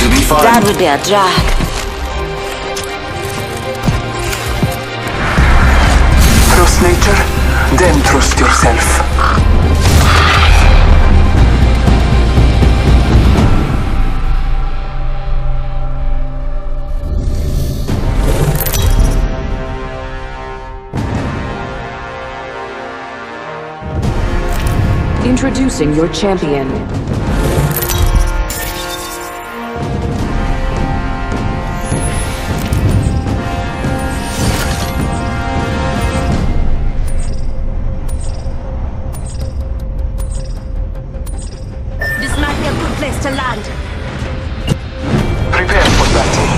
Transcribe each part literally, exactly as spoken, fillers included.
You'll be fine. That would be a drag. Trust nature, then trust yourself. Introducing your champion. This might be a good place to land. Prepare for battle.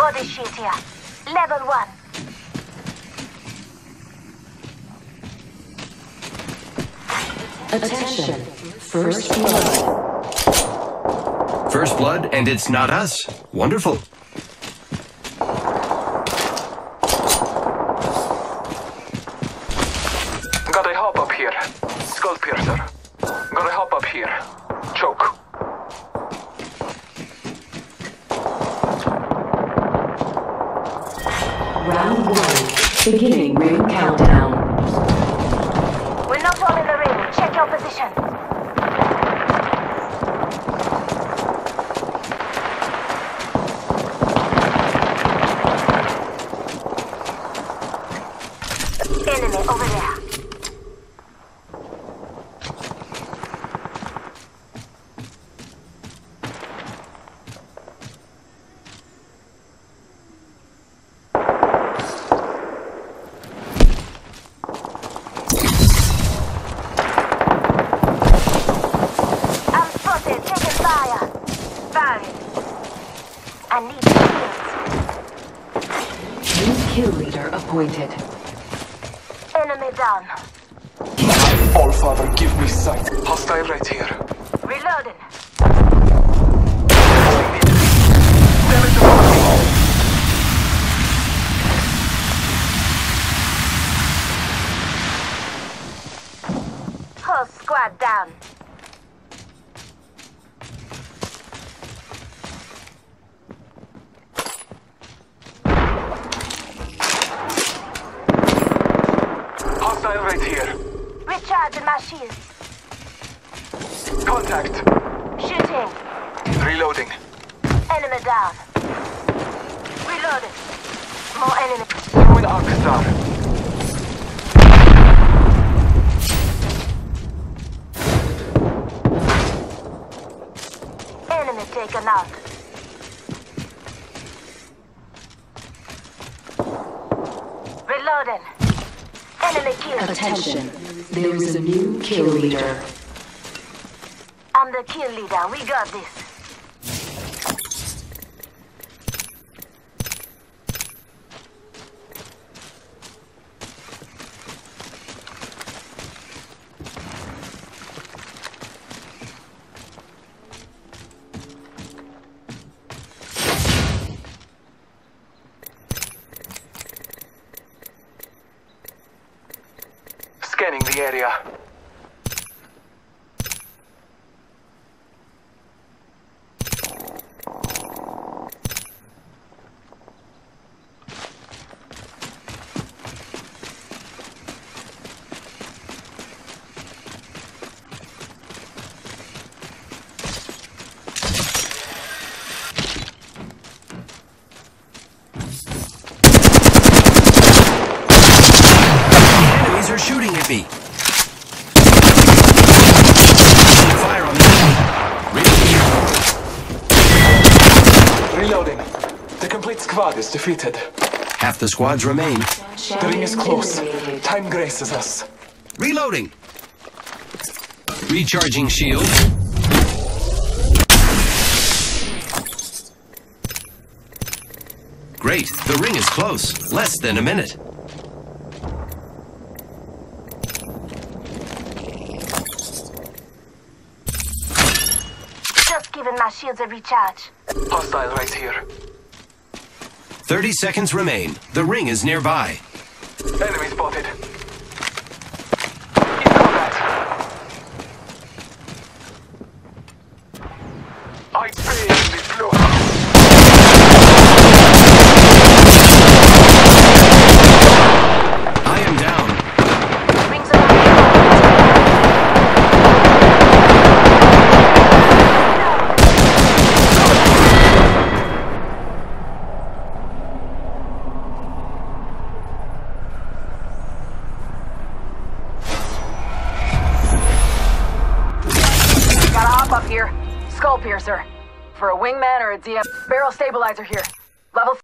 Body sheet here. Level one. Attention. First blood. First blood, and it's not us. Wonderful. Gotta hop up here. Skull piercer. Gotta hop up here. Choke. Round one, beginning ring countdown. We're not all in the ring. Check your position. Enemy over Kill leader appointed. Enemy down. All father, give me sight. Hostile right here. Reloading. Whole squad down. Right here. Recharging my shields. Contact. Shooting. Reloading. Enemy down. Reloading. More enemy. Throwing Arcstar. Enemy taken out. Reloading. Enemy kill. Attention. There is a new kill leader. I'm the kill leader. We got this. Scanning the area. Shooting at me. Fire on me. Reloading. The complete squad is defeated. Half the squads remain. The ring is close. Time graces us. Reloading. Recharging shield. Great. The ring is close. Less than a minute. Just giving my shields a recharge. Hostile right here. Thirty seconds remain. The ring is nearby. Enemy spotted. In combat. I pray in the floor. I am down. Rings Piercer. For a wingman or a D M, barrel stabilizer here. Level three.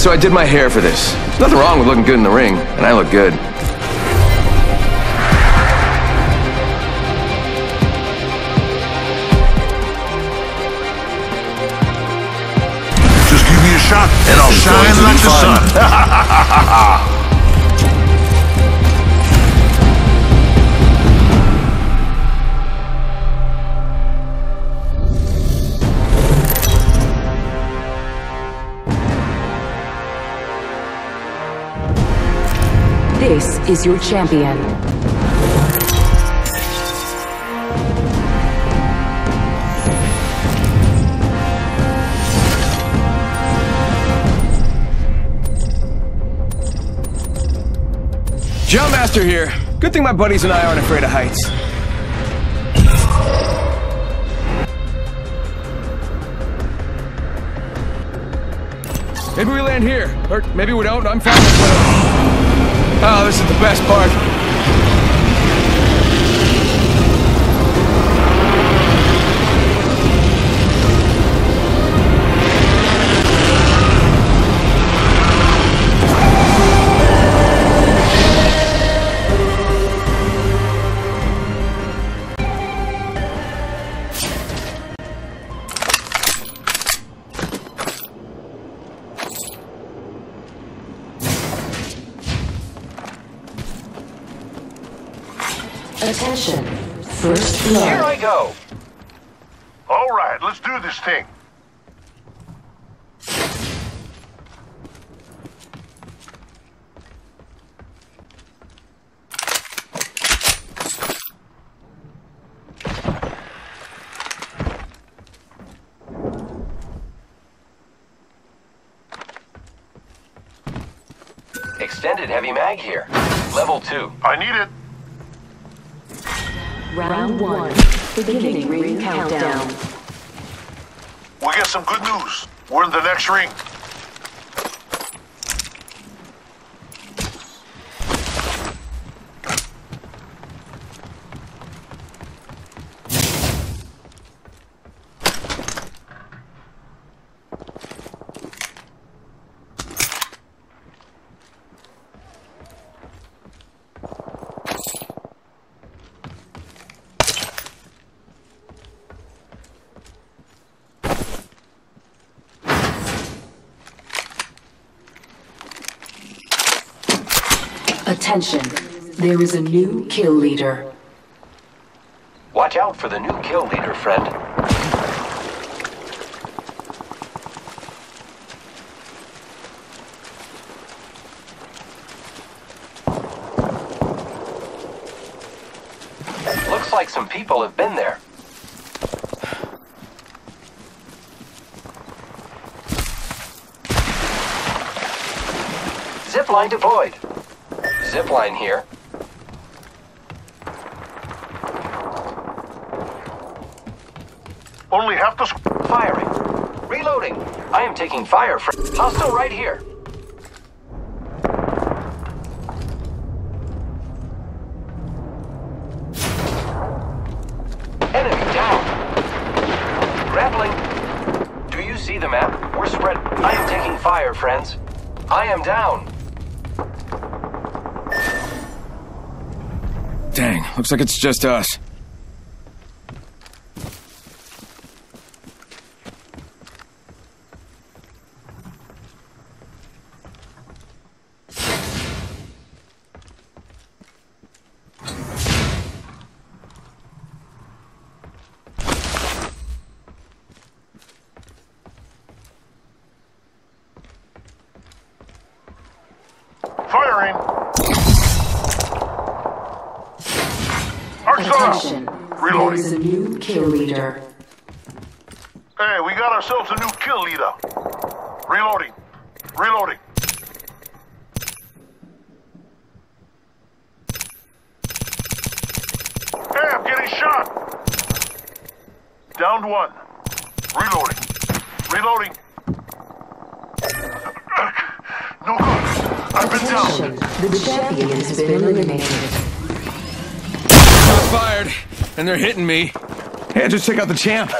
And so I did my hair for this. There's nothing wrong with looking good in the ring, and I look good. Just give me a shot, and I'll shine like the sun. This is your champion. Jump Master here. Good thing my buddies and I aren't afraid of heights. Maybe we land here, or maybe we don't. I'm fine. Oh, this is the best part. Attention. First blood. Here I go. All right, let's do this thing. Extended heavy mag here. Level two. I need it. Round one, beginning ring countdown. We got some good news. We're in the next ring. Attention, there is a new kill leader. Watch out for the new kill leader, friend. Looks like some people have been there. Zipline deployed. Zipline here. Only half the squad. Firing. Reloading. I am taking fire from hostile right here. Enemy down. Grappling. Do you see the map? We're spread. I am taking fire, friends. I am down. Dang, looks like it's just us. Attention, there is a new kill leader. Hey, we got ourselves a new kill leader. Reloading. Reloading. Hey, I'm getting shot. Downed one. Reloading. Reloading. No good. I've been down. The champion has been eliminated. Fired, and they're hitting me. Hey, just take out the champ.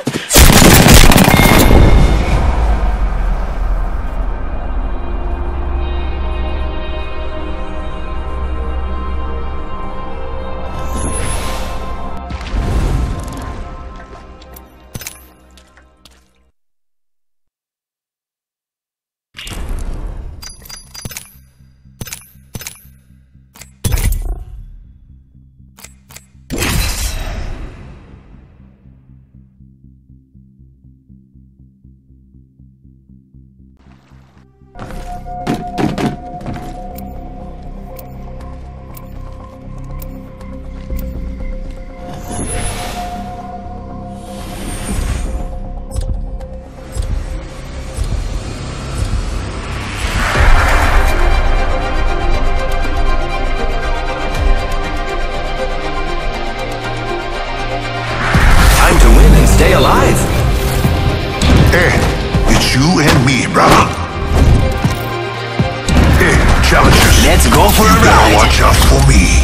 challengers. Let's go for a ride. Watch out for me.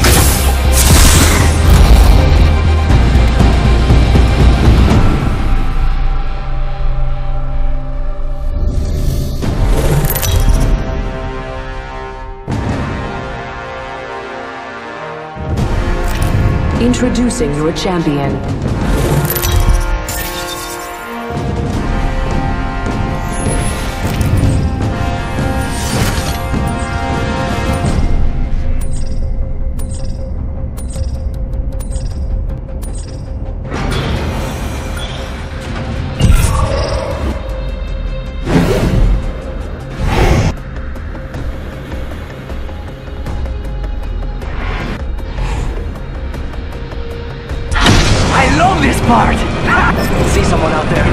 Introducing your champion. Part. See someone out there.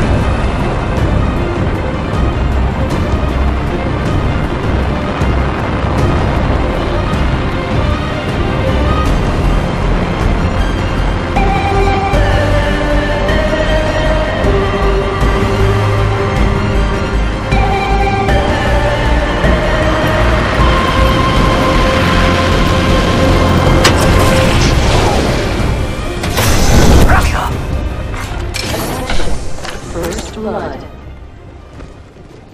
Blood.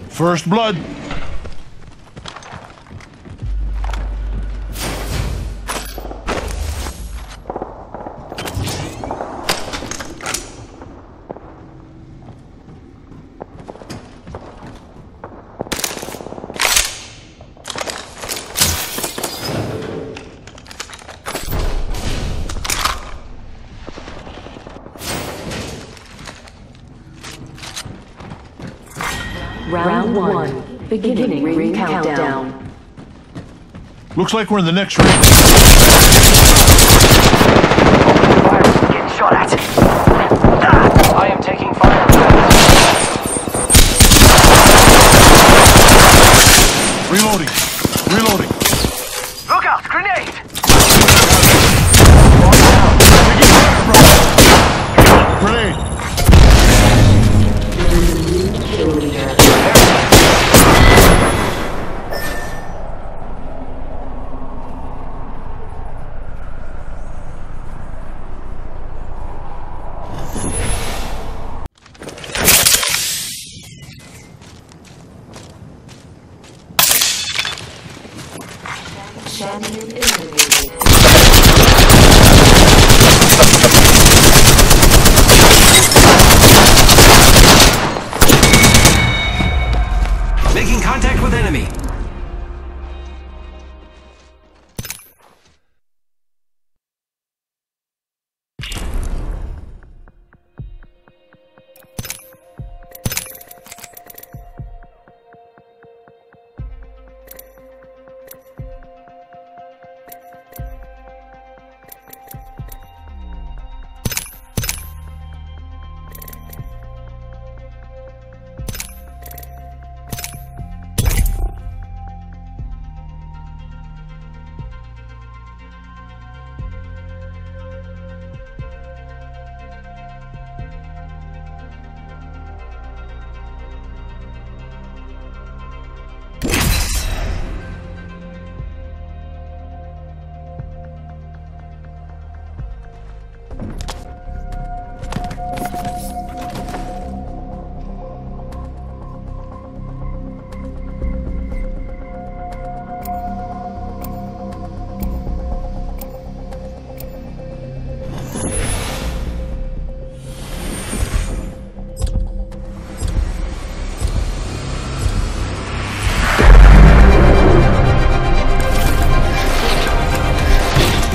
First blood. Round one, beginning ring countdown. Looks like we're in the next ring. Fire, get shot at. Ah, I am taking fire. Reloading, reloading. Look out, grenade! Grenade. Kill leader. Champion eliminated. Making contact with enemy.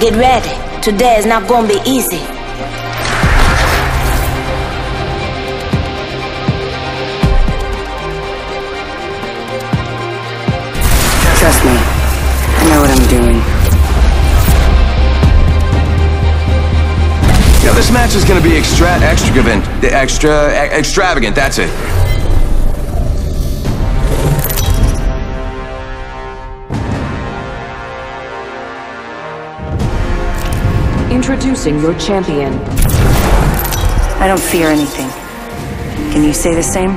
Get ready. Today is not gonna be easy. Trust me. I know what I'm doing. You know, this match is gonna be extra, extravagant, the extra, extravagant. That's it. Introducing your champion. I don't fear anything. Can you say the same?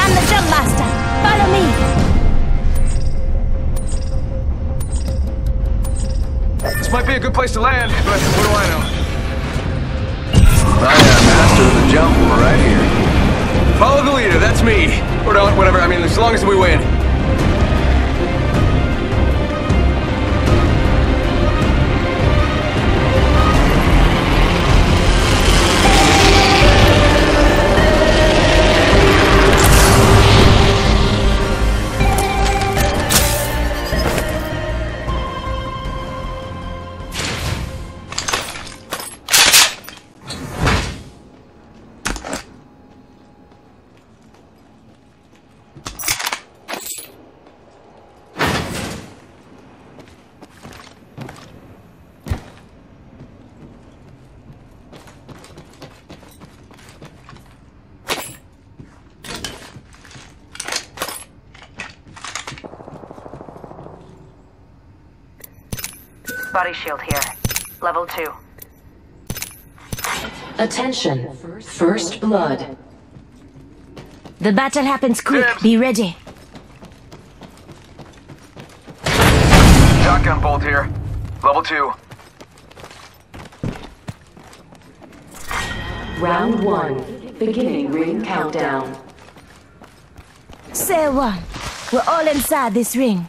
I'm the jump master. Follow me. good place to land, but what do I know? I am master of the jump. We're right here. Follow the leader, that's me. Or don't, whatever, I mean, as long as we win. Body shield here. Level two. Attention. First blood. The battle happens quick. Damn. Be ready. Shotgun bolt here. Level two. Round one. Beginning ring countdown. Say one. We're all inside this ring.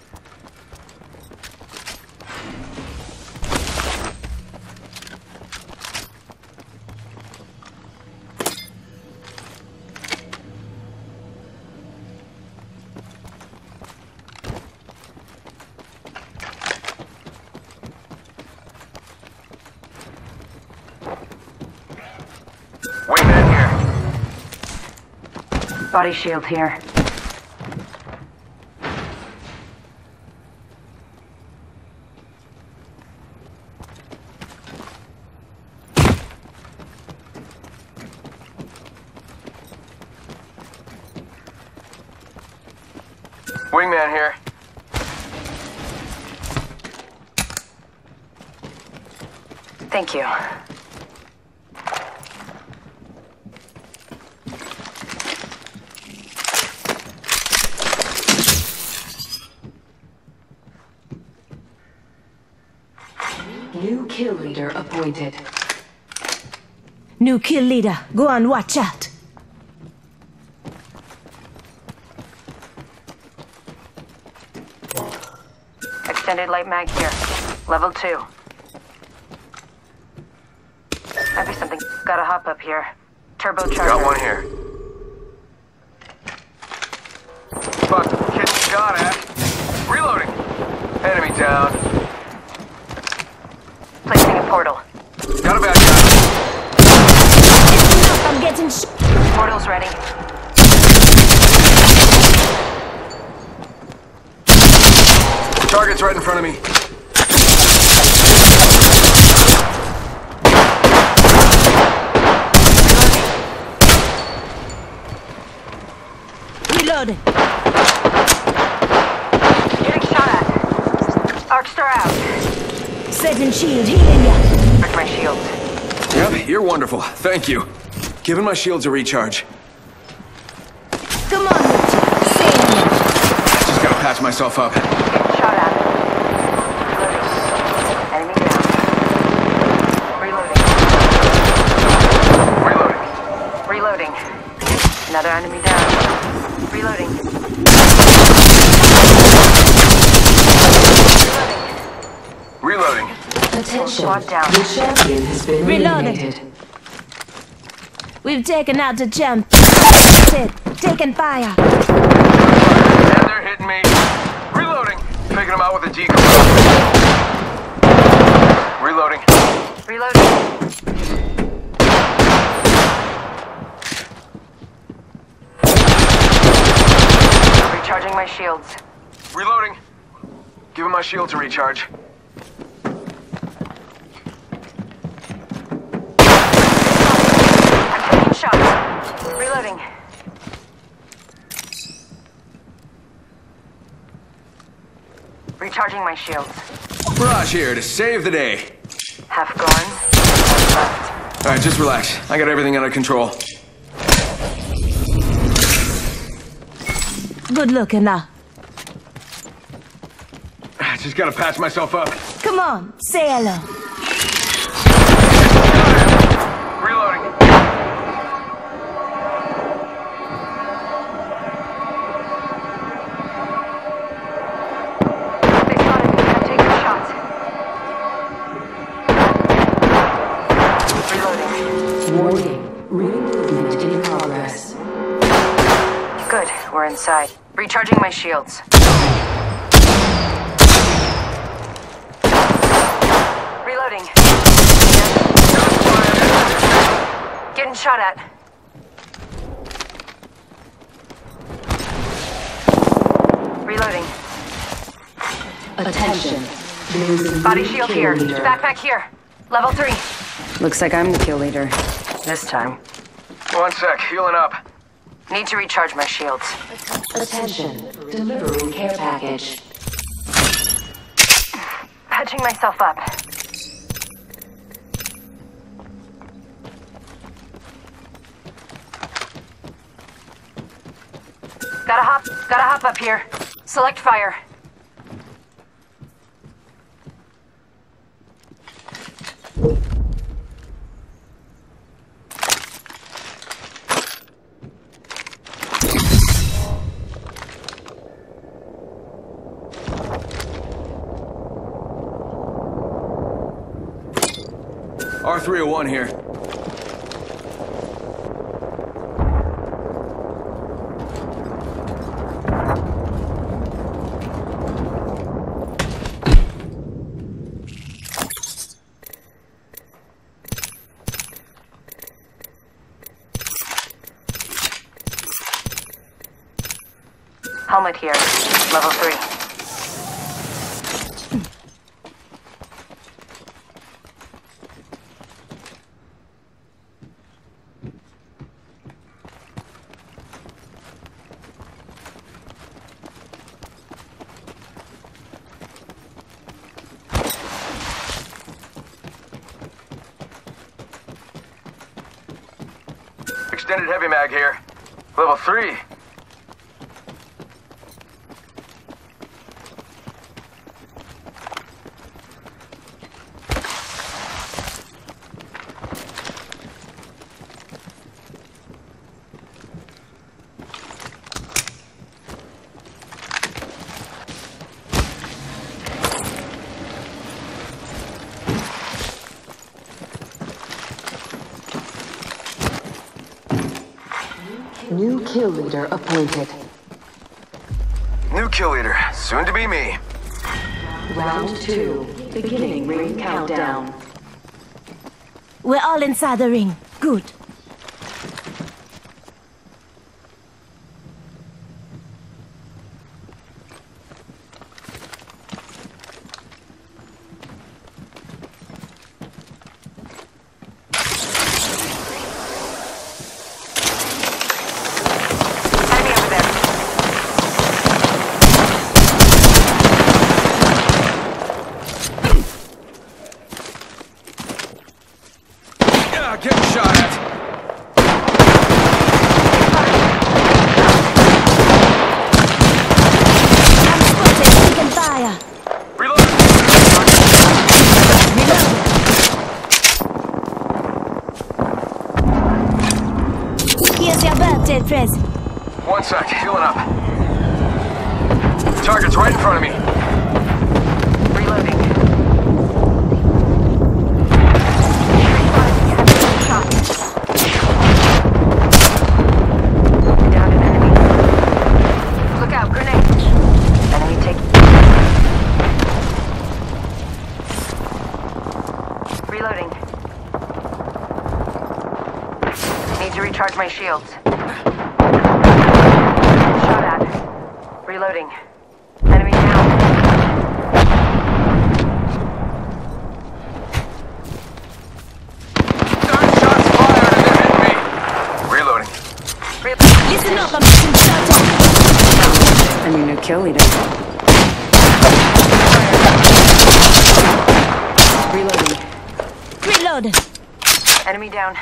Body shield here. Wingman here. Thank you. New kill leader appointed. New kill leader. Go on, watch out. Extended light mag here. Level two. Might be something. Gotta hop up here. Turbocharger. Got one here. Fuck. Kid shot at. Reloading. Enemy down. Placing a portal. Got a bad guy. I'm getting sh- Portal's ready. Target's right in front of me. Reloading. Getting shot at. Arcstar out. Seven shield, healing ya. Break my shield. Yep, you're wonderful. Thank you. Giving my shields a recharge. Come on, Richard. Save me. I just gotta patch myself up. Getting shot at. Reloading. Enemy down. Reloading. Reloading. Reloading. Another enemy down. Reloading. Reloading. Reloading. Attention. The champion has been eliminated. We've taken out the jump. That's it. Taking fire. And they're hitting me. Reloading. Taking them out with a decoy. Reloading. Reloading. Recharging my shields. Reloading. Giving my shield to recharge. Reloading. Recharging my shields. Mirage here to save the day. Half gone. Half left. All right, just relax. I got everything under control. Good looking now. I just gotta patch myself up. Come on, say hello. Recharging my shields. Reloading. Getting shot at. Reloading. Attention. Body shield here. Backpack here. Level three. Looks like I'm the kill leader. This time. One sec. Healing up. Need to recharge my shields. Attention. Delivering care package. Patching myself up. Gotta hop. Gotta hop up here. Select fire. R three oh one here. Helmet here. Level three. Extended heavy mag here. Level three. New kill leader appointed. New kill leader, soon to be me. Round two, beginning ring countdown. We're all inside the ring. Good. One sec, healing up. Target's right in front of me. Reloading. Down an enemy. Look out, grenade. Enemy taking. Reloading. Need to recharge my shields. Reloading. Enemy down. Nine shots fired and they hit me. Reloading. Reloading. Listen up, I'm getting shot up. I'm your new kill leader. Reloading. Reload. Enemy down.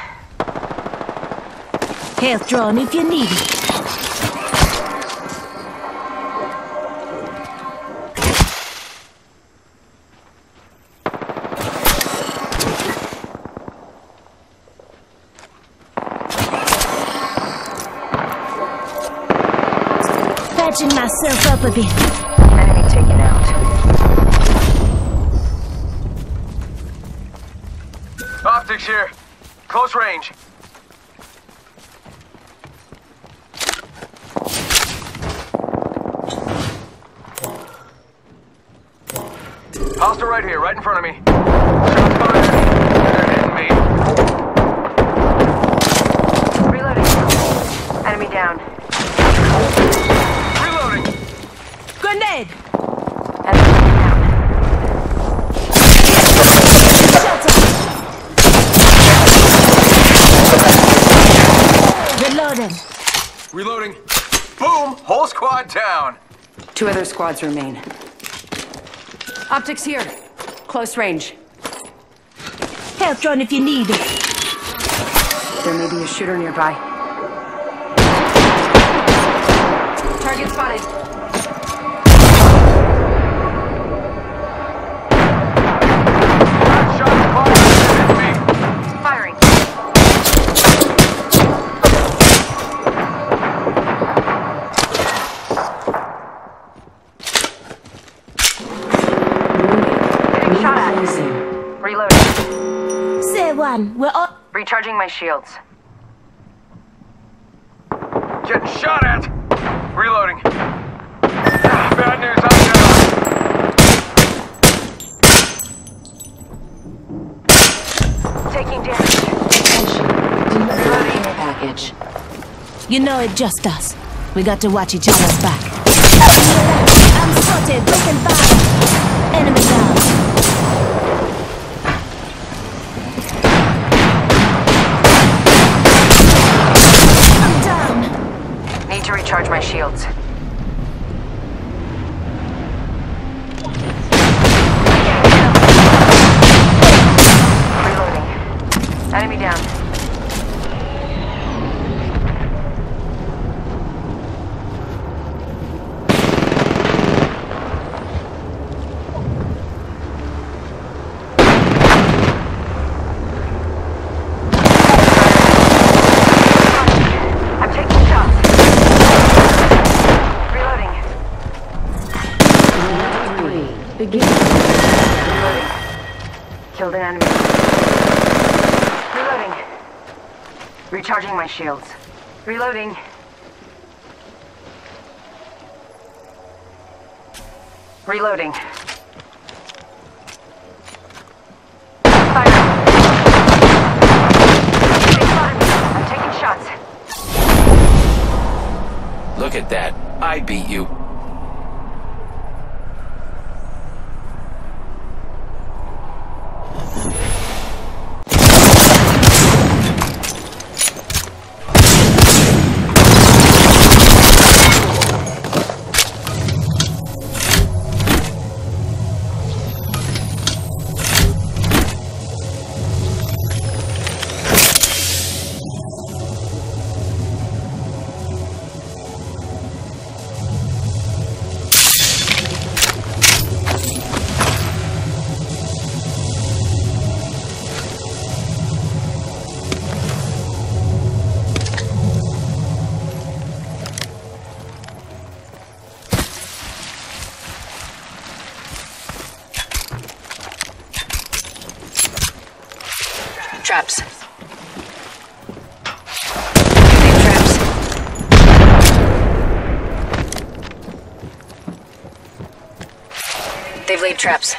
Health drawn if you need it. Patching myself up a bit. Enemy taken out. Optics here. Close range. Hostile right here, right in front of me. Shots fired. They're hitting me. Reloading. Enemy down. Reloading. Grenade. Enemy down. Shelter. Reloading. Reloading. Boom. Whole squad down. Two other squads remain. Optics here. Close range. Help, John, if you need. There may be a shooter nearby. Target spotted. Firing. We're all recharging my shields. Getting shot at! Reloading. Ah, bad news, I'm down. Taking damage. Attention. Reloading the package. You know it just us. We got to watch each other's back. I'm spotted, broken back. Enemy down. Recharge my shields. Reloading. Enemy down. Killed an enemy. Reloading. Recharging my shields. Reloading. Reloading. Fire. I'm taking shots. Look at that. I beat you. Traps. Traps. They've laid traps.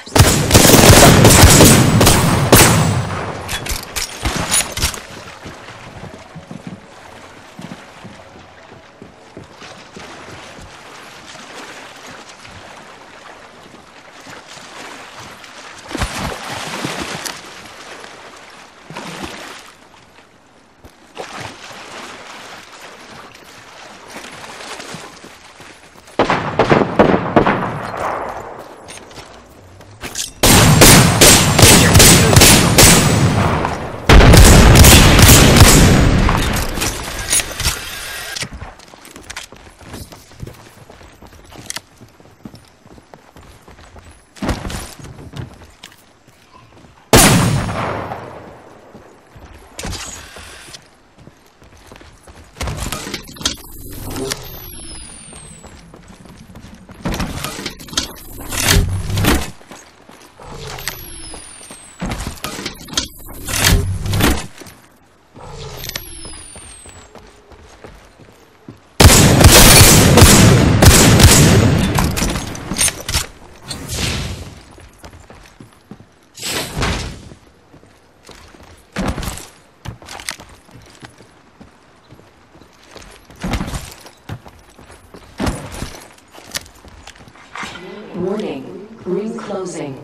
Warning, room closing.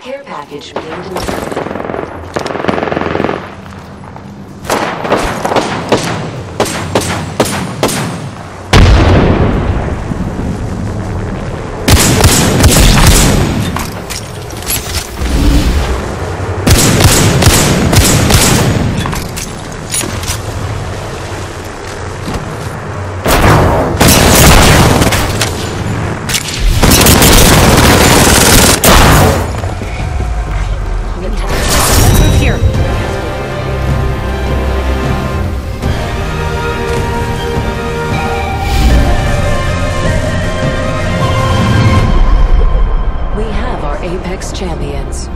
Care package being delivered. Champions.